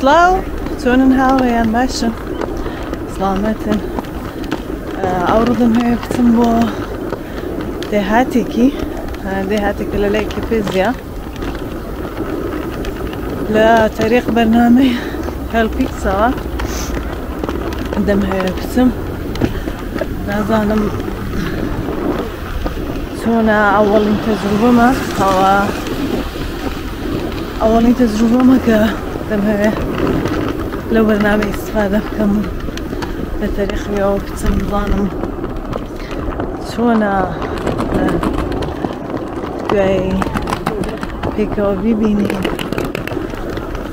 Slow, Tunenhalvön meşin. Slametin avrudan heptim bu dehatiki. دهاتك للاقي فيزياء لتاريخ برنامج هالبيكسار قدم هيربسم نظام هنا أول تجربة ما قدم هي لو برنامج استفادة كم لتاريخ يوم نظام هنا I pick up Vibini,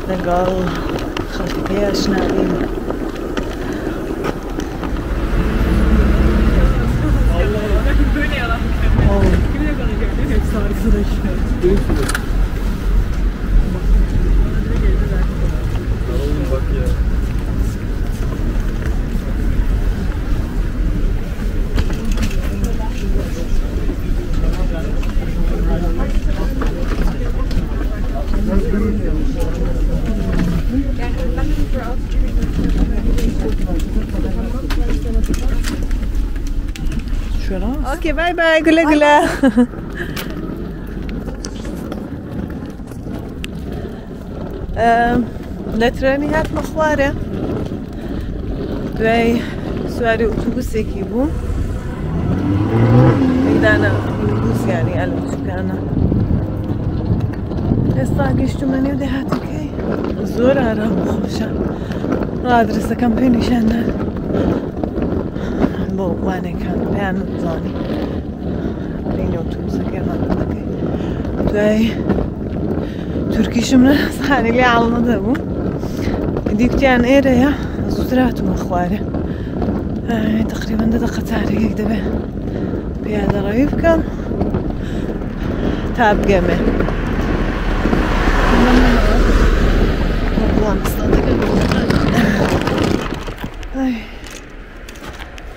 the girl, Khalifia Shnadim. Okay, bye bye, güle güle. Letreni hat mahvare. Dve süvari otobüse ki bu. Meydana minibüs yani alışkanı. Esta geçtim ne de hat okay. Zor ara hoşa. Adresi kampanya şenler. Bu vanekan ben zani. Türkişimle sahneli almadı bu. Dükkan ereye zudratum akhwari. تقريبا دقة تاريخ كده بهذا رهيبكم تاب جميل. اي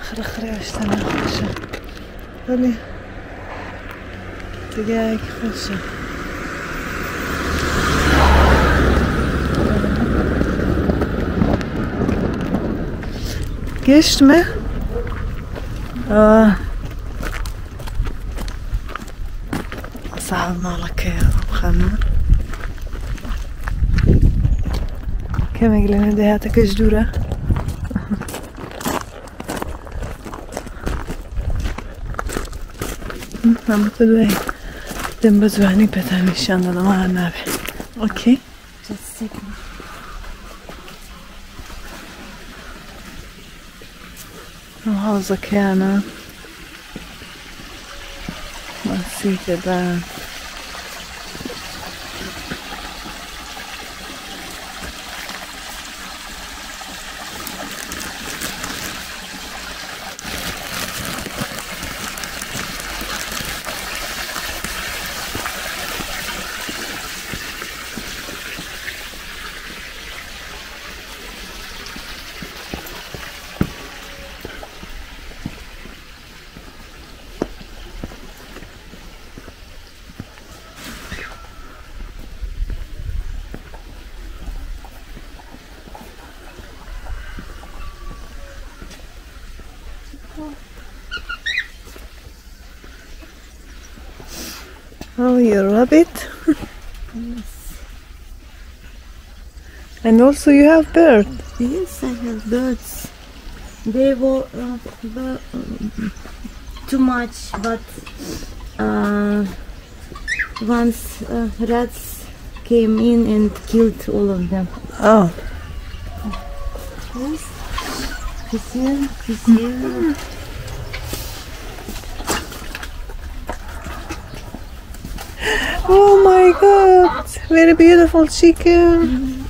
خرخري عشان اخش قولي دقايق خلصة قشتمة صعب مالك يا رب خمم كما قلنا دهاتك جدورة نعم تدوي Then but I need better mission than I have. Okay? Just a second. How's the canna? Let's see the band. Oh, you love it. Yes. And also you have birds. Yes, I have birds. They were too much, but once rats came in and killed all of them. Oh. Yes. This year. Oh my god, very beautiful chicken.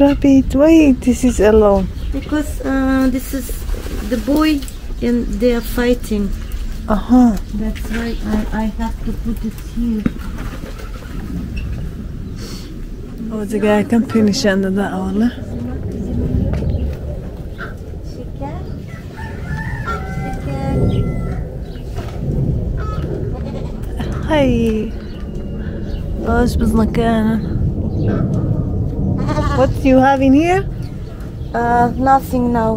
Rabbit, why this is alone? Because this is the boy and they are fighting. Uh-huh. That's why I have to put it here. Oh, the guy can finish under that one. Hi. Oh, it's been looking. What you have in here? Nothing now.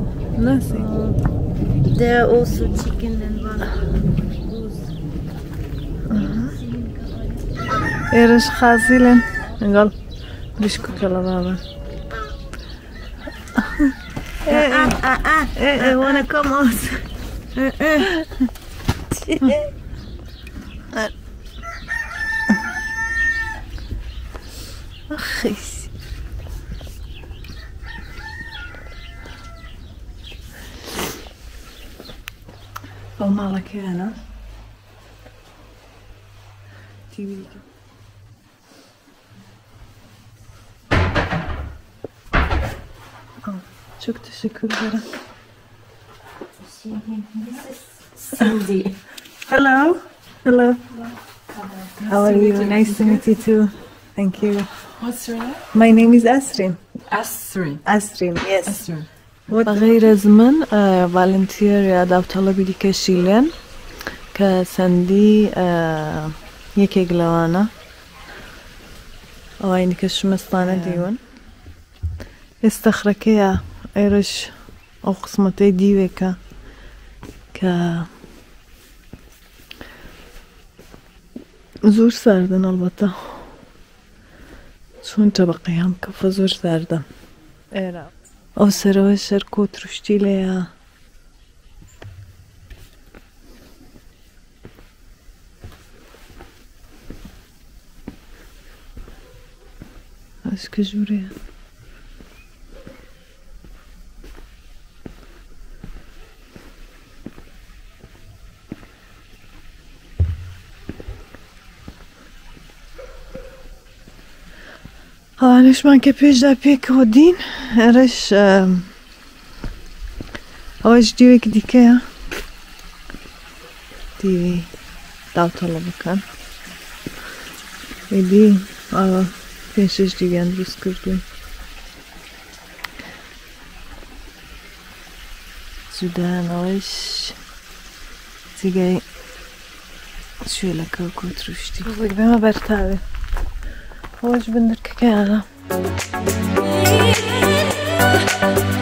Nothing. There are also chicken and goose. Here is Khazilin. Engal. Biscuit kalababa. I wanna come out. Allemaal lekker rennen. Die weken. Oh, zoek tussen koeren. Cindy. Hello. Hello. How are you? Nice to meet you too. Thank you. What's your name? My name is Asrin. Asrin. Asrin, yes. Asrin. بغیر از من والنتیر داوطلبی دیگه شیلن که سندی یکی گلوانه آینی کش مستانه دیون استخرکه ایرش او قسمتی دیوه که که زور سردن البته چون طبقه هم کفه زور سردن ایرم او سروه سرکو ترشتیله یا از کجوره من که پیش در پیک هدین ارش آج دیوی که دیگه دیوی داوطلب بکن ایدی پیشش دیوی اندرس کردیم زودن آج دیگه شویل که کتروشتی بگه ما برتاوه آج بندر که که آقا